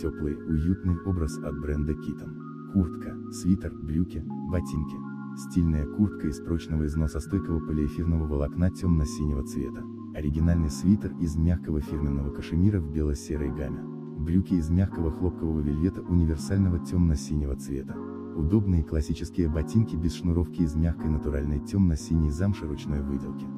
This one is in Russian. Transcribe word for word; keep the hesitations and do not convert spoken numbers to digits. теплый, уютный образ от бренда Kiton. Куртка, свитер, брюки, ботинки. Стильная куртка из прочного износостойкого полиэфирного волокна темно-синего цвета. Оригинальный свитер из мягкого фирменного кашемира в бело-серой гамме. Брюки из мягкого хлопкового вельвета универсального темно-синего цвета. Удобные классические ботинки без шнуровки из мягкой натуральной темно-синей замши ручной выделки.